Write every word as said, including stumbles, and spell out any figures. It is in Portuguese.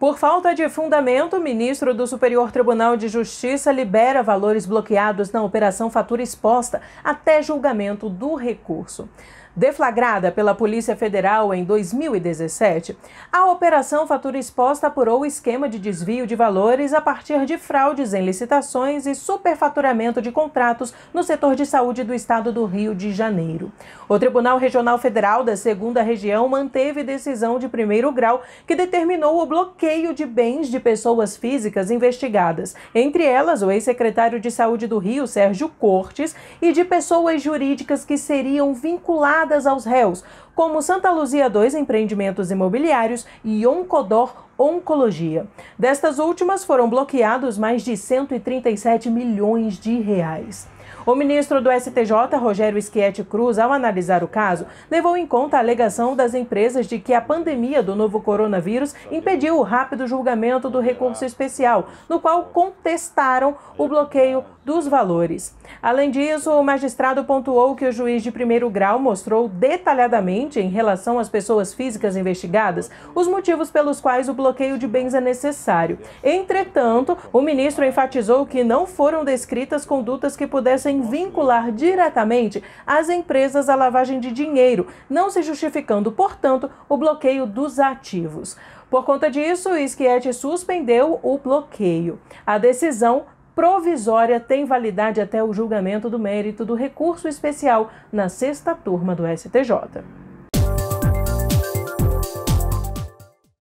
Por falta de fundamento, o ministro do Superior Tribunal de Justiça libera valores bloqueados na Operação Fatura Exposta até julgamento do recurso. Deflagrada pela Polícia Federal em dois mil e dezessete, a Operação Fatura Exposta apurou o esquema de desvio de valores a partir de fraudes em licitações e superfaturamento de contratos no setor de saúde do estado do Rio de Janeiro. O Tribunal Regional Federal da segunda Região manteve decisão de primeiro grau que determinou o bloqueio de bens de pessoas físicas investigadas, entre elas o ex-secretário de Saúde do Rio, Sérgio Cortes, e de pessoas jurídicas que seriam vinculadas aos réus, como Santa Luzia dois Empreendimentos Imobiliários e Onco D'Or Oncologia. Destas últimas foram bloqueados mais de cento e trinta e sete milhões de reais. O ministro do S T J, Rogério Schietti Cruz, ao analisar o caso, levou em conta a alegação das empresas de que a pandemia do novo coronavírus impediu o rápido julgamento do recurso especial, no qual contestaram o bloqueio dos valores. Além disso, o magistrado pontuou que o juiz de primeiro grau mostrou detalhadamente, em relação às pessoas físicas investigadas, os motivos pelos quais o bloqueio de bens é necessário. Entretanto, o ministro enfatizou que não foram descritas condutas que pudessem sem vincular diretamente as empresas à lavagem de dinheiro, não se justificando, portanto, o bloqueio dos ativos. Por conta disso, o Schietti suspendeu o bloqueio. A decisão provisória tem validade até o julgamento do mérito do recurso especial na sexta turma do S T J.